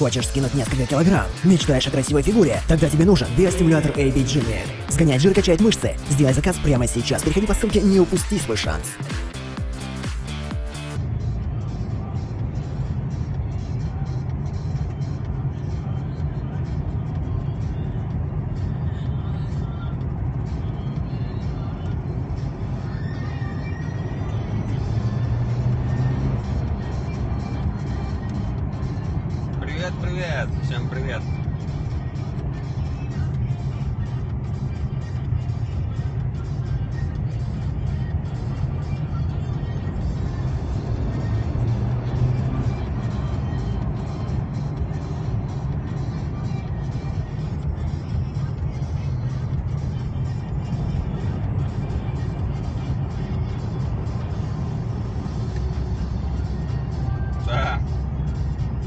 Хочешь скинуть несколько килограмм? Мечтаешь о красивой фигуре? Тогда тебе нужен биостимулятор AB Genie. Сгонять жир качает мышцы. Сделай заказ прямо сейчас. Переходи по ссылке, не упусти свой шанс. Привет, всем привет.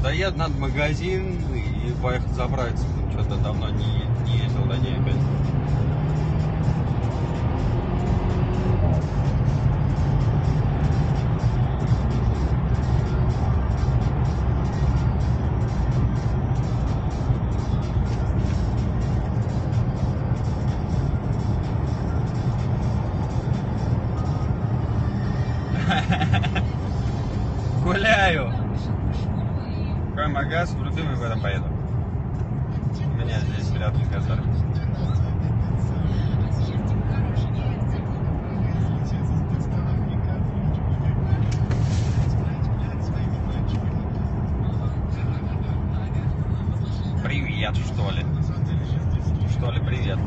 Доеду надо в магазин и поехать заправиться. Что-то давно не ездил до ней опять. Гуляю. Какой магаз в любимый, в этом поеду. У меня здесь рядом газар. Привет, что ли? Что ли, привет?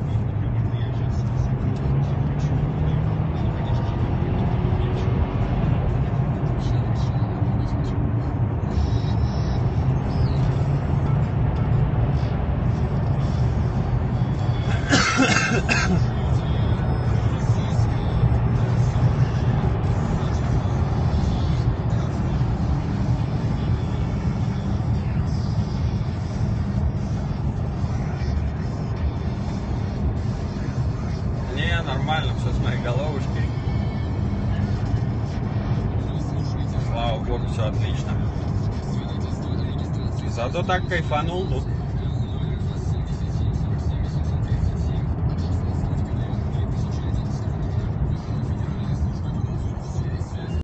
Не, нормально, все с моей головушки. Слава богу, все отлично. Зато так кайфанул тут.